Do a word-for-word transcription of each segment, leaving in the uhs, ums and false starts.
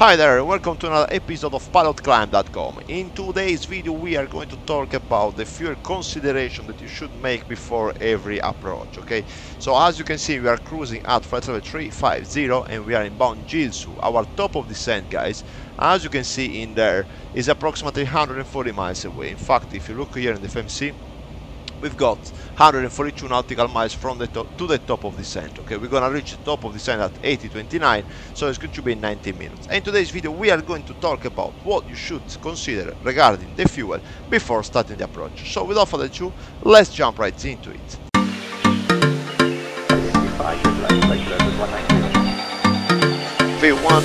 Hi there, welcome to another episode of Pilot Climb dot com. In today's video we are going to talk about the few considerations that you should make before every approach, okay? So as you can see we are cruising at flight level three five zero and we are inbound Jilsu. Our top of descent, guys, as you can see in there, is approximately one hundred forty miles away. In fact, if you look here in the F M C, we've got one hundred forty-two nautical miles from the top to the top of descent. Okay, we're gonna reach the top of descent at eighty twenty-nine, so it's going to be ninety minutes. And in today's video, we are going to talk about what you should consider regarding the fuel before starting the approach. So, without further ado, let's jump right into it. V one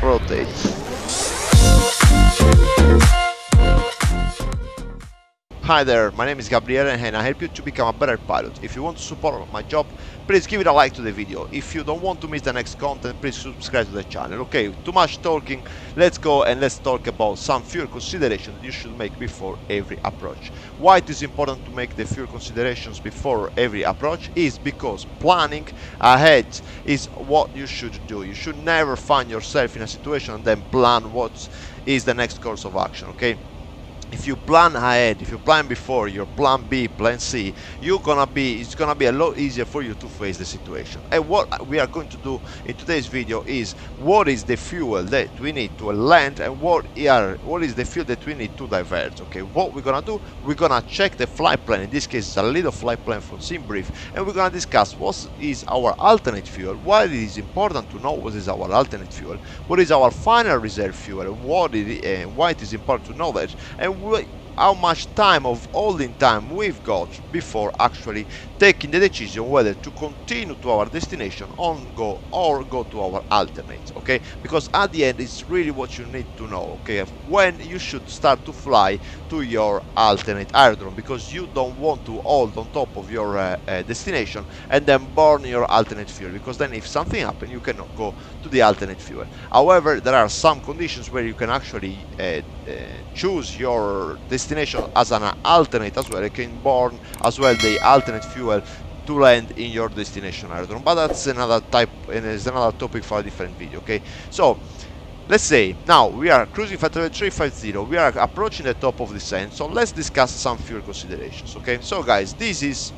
rotates. Hi there, my name is Gabriele and I help you to become a better pilot. If you want to support my job, please give it a like to the video. If you don't want to miss the next content, please subscribe to the channel. Okay, too much talking, let's go and let's talk about some fuel considerations you should make before every approach. Why it is important to make the fuel considerations before every approach is because planning ahead is what you should do. You should never find yourself in a situation and then plan what is the next course of action, okay? If you plan ahead, if you plan before your plan B, plan C, you're gonna be it's gonna be a lot easier for you to face the situation. And what we are going to do in today's video is what is the fuel that we need to land and what are what is the fuel that we need to divert. Okay, what we're gonna do, we're gonna check the flight plan. In this case it's a little flight plan from SimBrief, and we're gonna discuss what is our alternate fuel, why it is important to know what is our alternate fuel, what is our final reserve fuel, and what it, and why it is important to know that, and how much time of holding time we've got before actually taking the decision whether to continue to our destination on go or go to our alternate, okay? Because at the end it's really what you need to know, okay, when you should start to fly to your alternate aerodrome, because you don't want to hold on top of your uh, uh, destination and then burn your alternate fuel, because then if something happens you cannot go to the alternate fuel. However, there are some conditions where you can actually uh, Uh, choose your destination as an alternate as well. You can burn as well the alternate fuel to land in your destination aerodrome, but that's another type and is another topic for a different video, okay? So let's say now we are cruising flight level three five zero, we are approaching the top of descent, so let's discuss some fuel considerations, okay? So guys, this is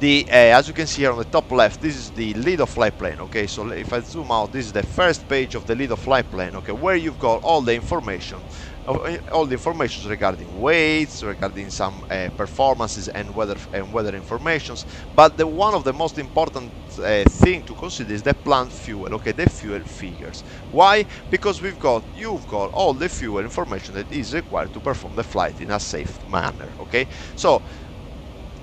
the, uh, as you can see here on the top left, this is the lead of flight plan, okay? So if I zoom out, this is the first page of the lead of flight plan, okay, where you've got all the information, all the information regarding weights, regarding some uh, performances and weather and weather informations. But the one of the most important uh, thing to consider is the planned fuel, okay, the fuel figures. Why? Because we've got you've got all the fuel information that is required to perform the flight in a safe manner, okay? So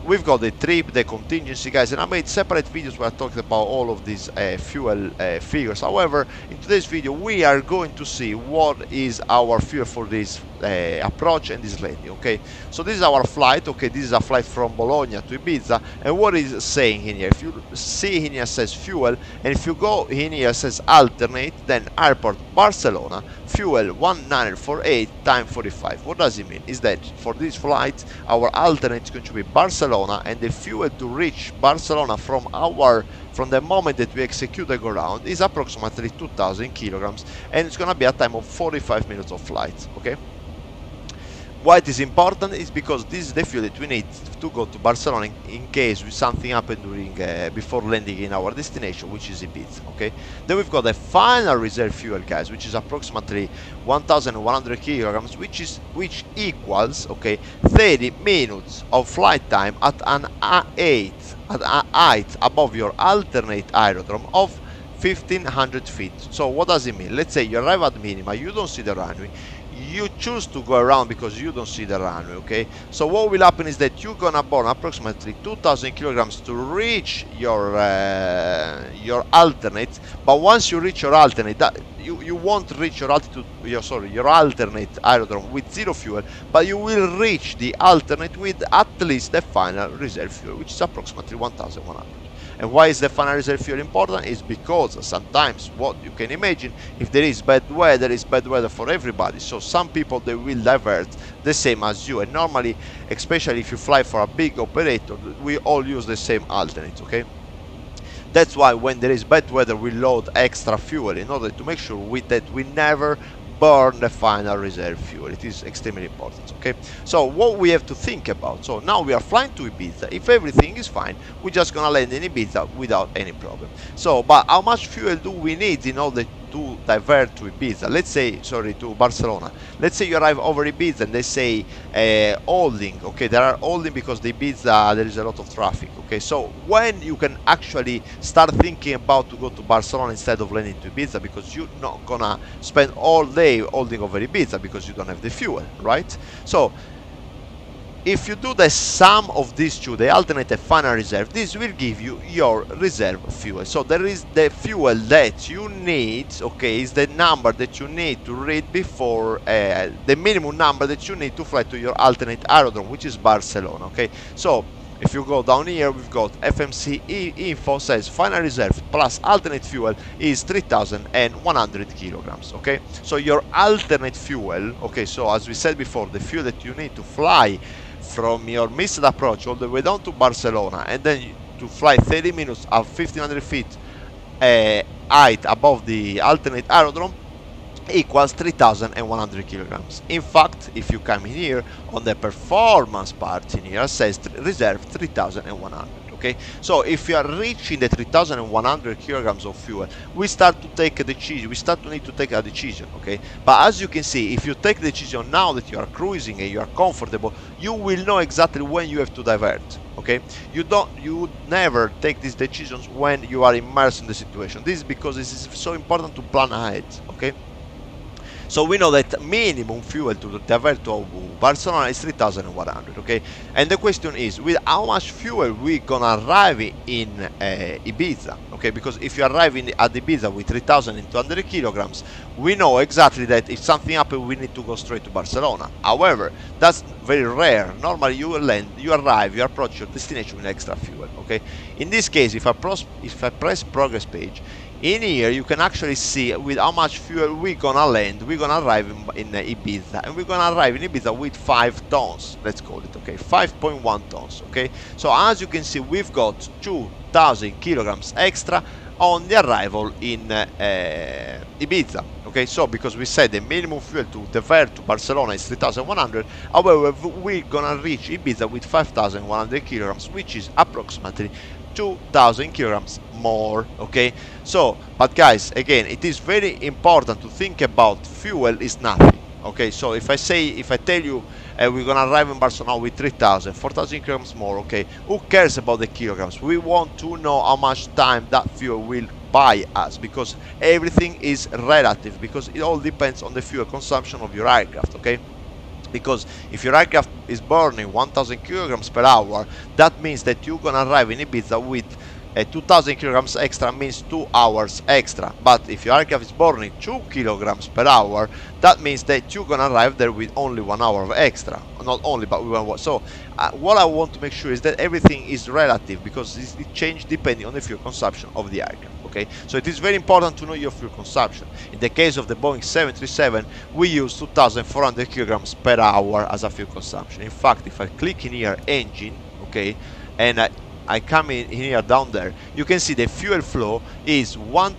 we've got the trip, the contingency, guys, and I made separate videos where I talked about all of these uh, fuel uh, figures. However, in today's video we are going to see what is our fuel for this uh, approach and this landing, okay? So this is our flight, okay? This is a flight from Bologna to Ibiza, and what is saying in here? If you see in here says fuel, and if you go in here says alternate, then airport Barcelona, fuel one nine four eight times forty-five. What does it mean? Is that for this flight our alternate is going to be Barcelona, and the fuel to reach Barcelona from our from the moment that we execute the go round is approximately two thousand kilograms, and it's gonna be a time of forty-five minutes of flight, okay? Why it is important is because this is the fuel that we need to go to Barcelona in case something happened during uh, before landing in our destination, which is Ibiza, okay? Then we've got the final reserve fuel, guys, which is approximately one thousand one hundred kilograms, which is which equals, okay, thirty minutes of flight time at an height at a height above your alternate aerodrome of fifteen hundred feet. So what does it mean? Let's say you arrive at minima, you don't see the runway. You choose to go around because you don't see the runway, okay? So what will happen is that you're gonna burn approximately two thousand kilograms to reach your uh, your alternate, but once you reach your alternate, that you, you won't reach your altitude, your, sorry, your alternate aerodrome with zero fuel, but you will reach the alternate with at least the final reserve fuel, which is approximately one thousand one hundred. And why is the final reserve fuel important? Is because sometimes what you can imagine, if there is bad weather, there is bad weather for everybody. So some people, they will divert the same as you. And normally, especially if you fly for a big operator, we all use the same alternate, okay? That's why when there is bad weather we load extra fuel in order to make sure we, that we never burn the final reserve fuel. It is extremely important, okay? So what we have to think about, so now we are flying to Ibiza. If everything is fine, we're just gonna land in Ibiza without any problem. So, but how much fuel do we need in order to divert to Ibiza? Let's say, sorry, to Barcelona. Let's say you arrive over Ibiza and they say uh, holding, okay? There are holding because the Ibiza, there is a lot of traffic, okay? So when you can actually start thinking about to go to Barcelona instead of landing to Ibiza, because you're not gonna spend all day holding over Ibiza because you don't have the fuel, right? So if you do the sum of these two, the alternate and final reserve, this will give you your reserve fuel. So there is the fuel that you need, okay, is the number that you need to read before uh, the minimum number that you need to fly to your alternate aerodrome, which is Barcelona, okay? So if you go down here, we've got F M C info says final reserve plus alternate fuel is three thousand one hundred kilograms, okay? So your alternate fuel, okay, so as we said before, the fuel that you need to fly from your missed approach all the way down to Barcelona, and then to fly thirty minutes at fifteen hundred feet uh, height above the alternate aerodrome, equals three thousand one hundred kilograms. In fact, if you come in here on the performance part, in here says reserve three thousand one hundred, okay? So if you are reaching the three thousand one hundred kilograms of fuel, we start to take a decision, we start to need to take a decision, okay? But as you can see, if you take the decision now that you are cruising and you are comfortable, you will know exactly when you have to divert, okay? You don't, you would never take these decisions when you are immersed in the situation. This is because this is so important to plan ahead, okay? So we know that minimum fuel to divert to Barcelona is three thousand one hundred, okay? And the question is, with how much fuel we gonna arrive in uh, Ibiza, okay? Because if you arrive in, at Ibiza with three thousand two hundred kilograms, we know exactly that if something happens, we need to go straight to Barcelona. However, that's very rare. Normally, you land, you arrive, you approach your destination with extra fuel, okay? In this case, if I, pros if I press progress page, in here you can actually see with how much fuel we're gonna land, we're gonna arrive in, in Ibiza, and we're gonna arrive in Ibiza with five tons, let's call it, okay, five point one tons, okay? So as you can see, we've got two thousand kilograms extra on the arrival in uh, uh, Ibiza, okay? So because we said the minimum fuel to divert to Barcelona is three thousand one hundred, however, we're gonna reach Ibiza with five thousand one hundred kilograms, which is approximately two thousand kilograms more, okay? So, but guys, again, it is very important to think about fuel is nothing, okay? So if I say, if I tell you uh, we're gonna arrive in Barcelona with three thousand, four thousand kilograms more, okay, who cares about the kilograms? We want to know how much time that fuel will buy us, because everything is relative, because it all depends on the fuel consumption of your aircraft, okay? Because if your aircraft is burning one thousand kilograms per hour, that means that you're gonna arrive in Ibiza with uh, two thousand kilograms extra, means two hours extra. But if your aircraft is burning two kilograms per hour, that means that you're gonna arrive there with only one hour of extra. Not only, but we want. So uh, what I want to make sure is that everything is relative, because it changes depending on the fuel consumption of the aircraft. Okay, so it is very important to know your fuel consumption. In the case of the Boeing seven thirty-seven, we use two thousand four hundred kilograms per hour as a fuel consumption. In fact, if I click in here engine, okay, and I, I come in here down there, you can see the fuel flow is one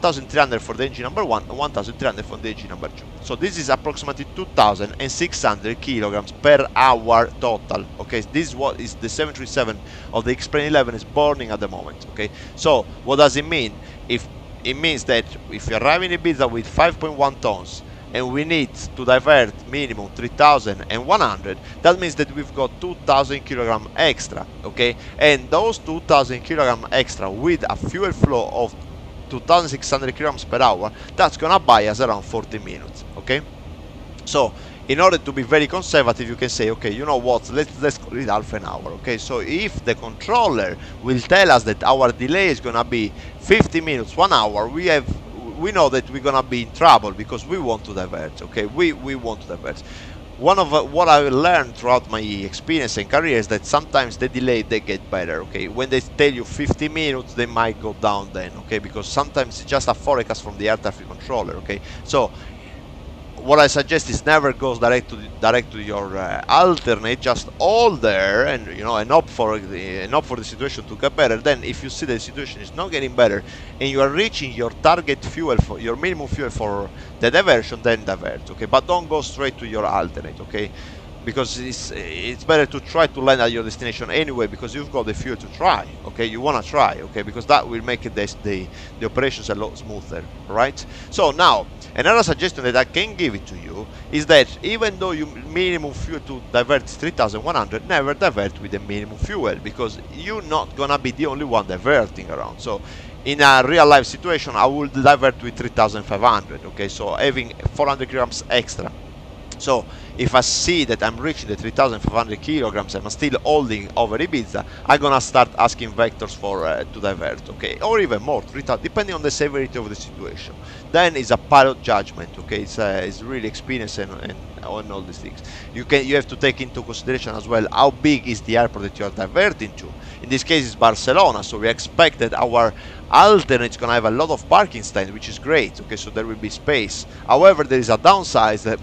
thousand three hundred for the engine number one and one thousand three hundred for the engine number two. So this is approximately two thousand six hundred kilograms per hour total. Okay, this is what is the seven thirty-seven of the X-Plane eleven is burning at the moment. Okay, so what does it mean? If it means that if you arrive in Ibiza with five point one tons and we need to divert minimum three thousand one hundred, that means that we've got two thousand kilograms extra. Okay, and those two thousand kilograms extra with a fuel flow of two thousand six hundred kilograms per hour, that's gonna buy us around forty minutes, okay? So in order to be very conservative, you can say, okay, you know what, let's let's call it half an hour, okay? So if the controller will tell us that our delay is gonna be fifty minutes, one hour, we have we know that we're gonna be in trouble, because we want to divert, okay? We we want to divert. One of uh, what I learned throughout my experience and career is that sometimes the delay, they get better, okay? When they tell you fifty minutes, they might go down then, okay? Because sometimes it's just a forecast from the air traffic controller, okay? So what I suggest is never goes direct to the, direct to your uh, alternate. Just hold there and, you know, and hope for the and hope for the situation to get better. Then, if you see the situation is not getting better and you are reaching your target fuel for your minimum fuel for the diversion, then divert. Okay, but don't go straight to your alternate. Okay, because it's it's better to try to land at your destination anyway, because you've got the fuel to try. Okay, you want to try. Okay, because that will make it the, the the operations a lot smoother. Right. So now, another suggestion that I can give it to you is that even though your minimum fuel to divert is three thousand one hundred, never divert with the minimum fuel, because you're not gonna be the only one diverting around. So in a real life situation, I would divert with three thousand five hundred, okay, so having four hundred grams extra. So if I see that I'm reaching the three thousand five hundred kilograms and I'm still holding over Ibiza, I'm gonna start asking vectors for uh, to divert, okay, or even more, depending on the severity of the situation. Then it's a pilot judgment, okay. It's, uh, it's really experience and, and on all these things. You can you have to take into consideration as well how big is the airport that you are diverting to. In this case, it's Barcelona, so we expect that our alternate is gonna have a lot of parking stands, which is great. Okay, so there will be space. However, there is a downside that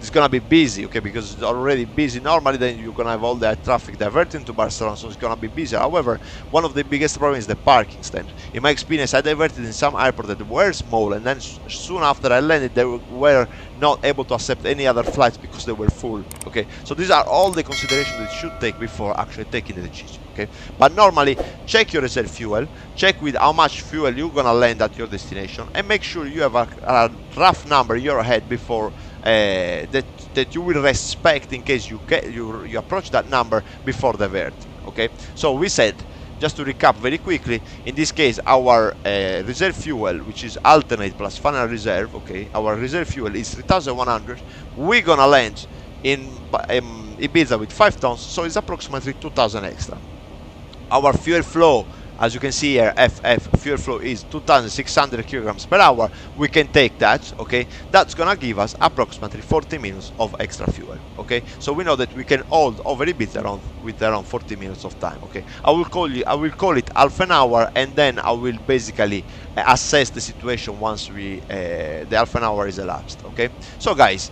it's gonna be busy. Okay, because it's already busy normally. Then you're gonna have all that traffic diverting to Barcelona, so it's gonna be busy. However, one of the biggest problems is the parking stand. In my experience, I diverted in some airports that were small, and then soon after I landed, they were not able to accept any other flights because they were full. Okay, so these are all the considerations that you should take before actually taking the decision. Okay, but normally check your reserve fuel, check with how much fuel you're gonna land at your destination, and make sure you have a, a rough number in your head before uh, that that you will respect in case you get you you approach that number before diverting. Okay, so we said, just to recap very quickly, in this case our uh, reserve fuel, which is alternate plus final reserve, okay, our reserve fuel is three thousand one hundred. We're gonna land in um, Ibiza with five tons, so it's approximately two thousand extra. Our fuel flow, as you can see here, F F fuel flow is two thousand six hundred kilograms per hour. We can take that, okay. That's gonna give us approximately forty minutes of extra fuel, okay. So we know that we can hold over Ibiza around with around forty minutes of time, okay. I will call you. I will call it half an hour, and then I will basically assess the situation once we uh, the half an hour is elapsed, okay. So guys,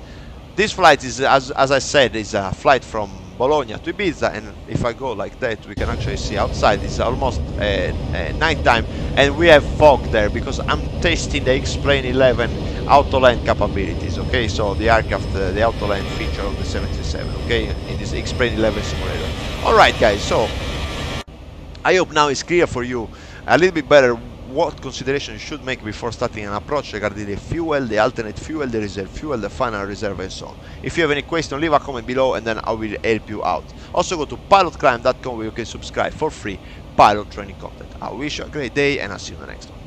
this flight is, as as I said, is a flight from Bologna to Ibiza, and if I go like that, we can actually see outside it's almost uh, uh, night time, and we have fog there because I'm testing the X Plane eleven autoland capabilities, okay, so the aircraft, uh, the autoland feature of the seven thirty-seven, okay, in this X Plane eleven simulator. Alright guys, so I hope now it's clear for you a little bit better what consideration you should make before starting an approach regarding the fuel, the alternate fuel, the reserve fuel, the final reserve, and so on. If you have any question, leave a comment below and then I will help you out. Also go to Pilot Climb dot com where you can subscribe for free pilot training content. I wish you a great day and I'll see you in the next one.